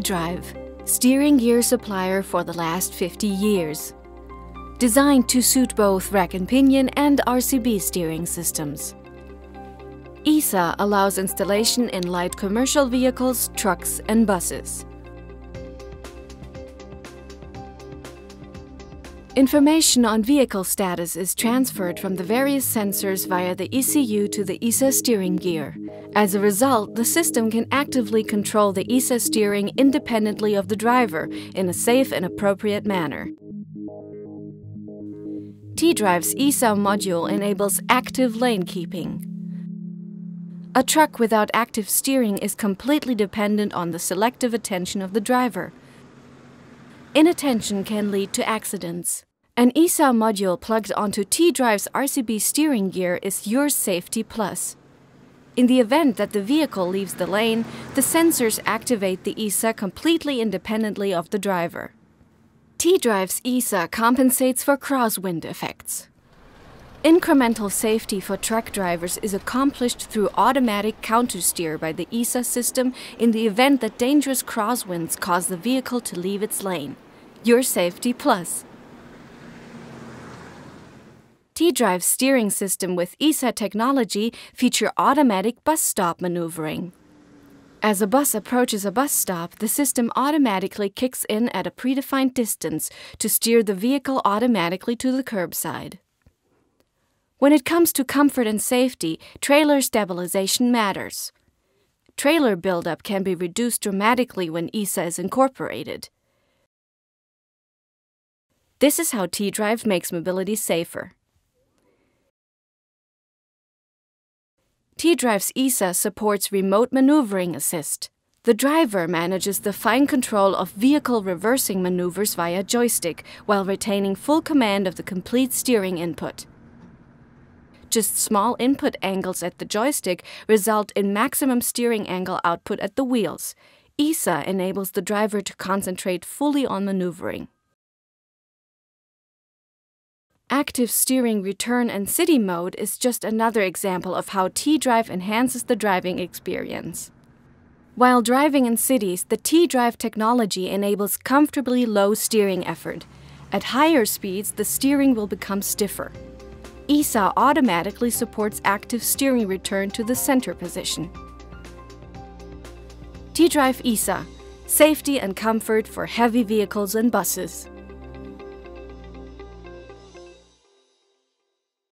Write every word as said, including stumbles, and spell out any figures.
tedrive, steering gear supplier for the last fifty years. Designed to suit both rack and pinion and R C B steering systems. I H S A allows installation in light commercial vehicles, trucks and buses. Information on vehicle status is transferred from the various sensors via the E C U to the I H S A steering gear. As a result, the system can actively control the I H S A steering independently of the driver in a safe and appropriate manner. tedrive's I H S A module enables active lane keeping. A truck without active steering is completely dependent on the selective attention of the driver. Inattention can lead to accidents. An I H S A module plugged onto tedrive's R C B steering gear is your safety plus. In the event that the vehicle leaves the lane, the sensors activate the I H S A completely independently of the driver. tedrive's I H S A compensates for crosswind effects. Incremental safety for truck drivers is accomplished through automatic countersteer by the I H S A system in the event that dangerous crosswinds cause the vehicle to leave its lane. Your safety plus. tedrive's steering system with I H S A technology feature automatic bus stop maneuvering. As a bus approaches a bus stop, the system automatically kicks in at a predefined distance to steer the vehicle automatically to the curbside. When it comes to comfort and safety, trailer stabilization matters. Trailer buildup can be reduced dramatically when I H S A is incorporated. This is how tedrive makes mobility safer. tedrive's I H S A supports remote maneuvering assist. The driver manages the fine control of vehicle reversing maneuvers via joystick while retaining full command of the complete steering input. Just small input angles at the joystick result in maximum steering angle output at the wheels. I H S A enables the driver to concentrate fully on maneuvering. Active steering return and city mode is just another example of how tedrive enhances the driving experience. While driving in cities, the tedrive technology enables comfortably low steering effort. At higher speeds, the steering will become stiffer. I H S A automatically supports active steering return to the center position. tedrive I H S A, safety and comfort for heavy vehicles and buses.